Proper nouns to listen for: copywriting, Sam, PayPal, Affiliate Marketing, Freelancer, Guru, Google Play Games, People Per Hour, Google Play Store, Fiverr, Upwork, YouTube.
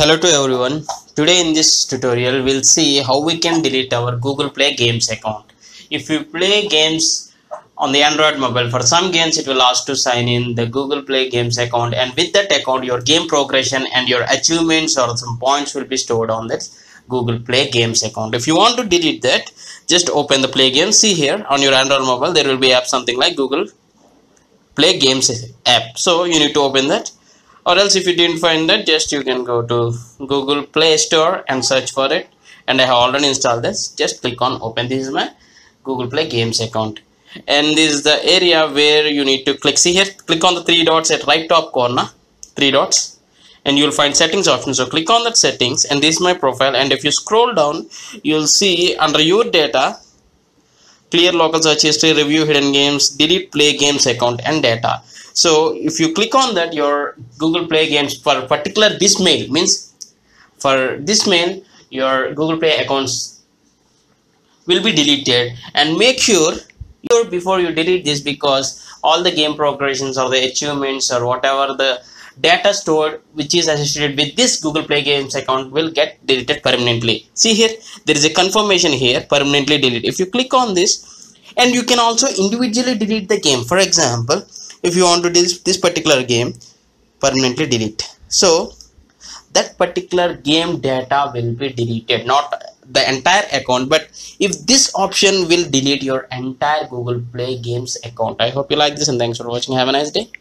Hello to everyone. Today in this tutorial we'll see how we can delete our Google Play Games account. If you play games on the Android mobile, for some games it will ask to sign in the Google Play Games account, and with that account your game progression and your achievements or some points will be stored on that Google Play Games account. If you want to delete that, just open the Play Games. See here on your Android mobile there will be app something like Google Play Games app, so you need to open that. Or else if you didn't find that, just you can go to Google Play Store and search for it, and I have already installed this. Just click on open. This is my Google Play Games account, and this is the area where you need to click. See here, click on the three dots at right top corner, three dots, and you will find settings option. So click on that settings, and this is my profile. And if you scroll down, you will see under your data, clear local search history, review hidden games, delete Play Games account and data. So if you click on that, your Google Play Games for particular this mail, means for this mail your Google Play accounts will be deleted. And make sure before you delete this, because all the game progressions or the achievements or whatever the data stored which is associated with this Google Play Games account will get deleted permanently. See here, there is a confirmation here, permanently delete. If you click on this, and you can also individually delete the game. For example, if you want to delete this particular game, permanently delete. So that particular game data will be deleted, not the entire account, but if this option will delete your entire Google Play Games account. I hope you like this, and thanks for watching. Have a nice day.